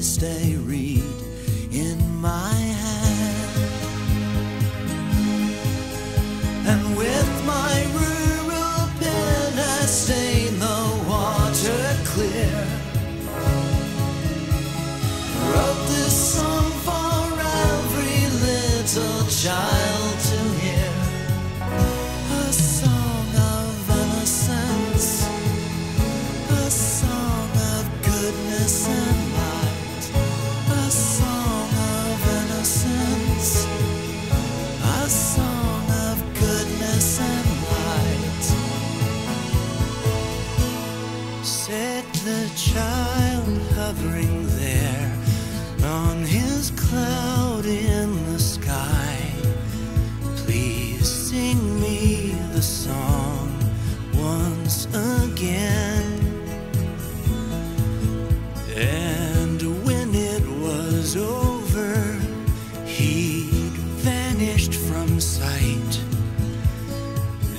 placed a reed in my hand, and with my rural pen I stain the water clear, wrote this song for every little child to hear. A song of innocence, a song of goodness and light, a song of innocence, a song of goodness and light. Said the child hovering there on his cloud in the sky, please sing me the song once again. And when it was over, he'd vanished from sight.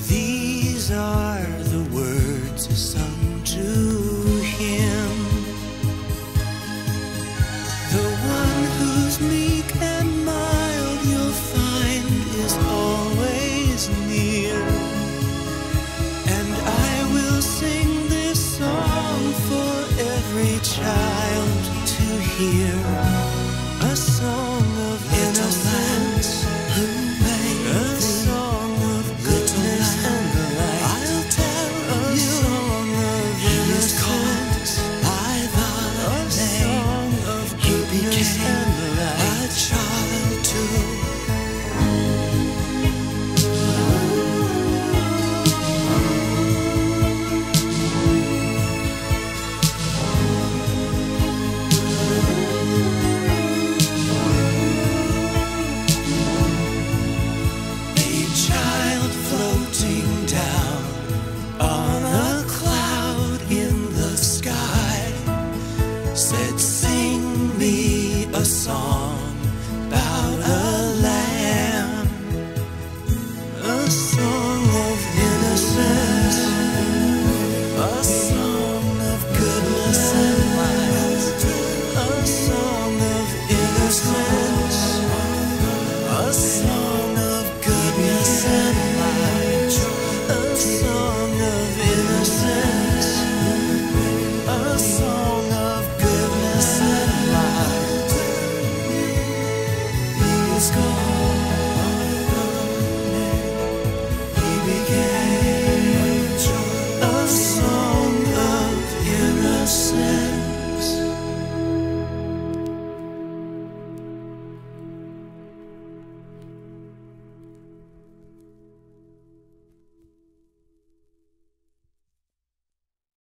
These are the words sung to him. The one who's meek and mild you'll find is always near, and I will sing this song for every child to hear.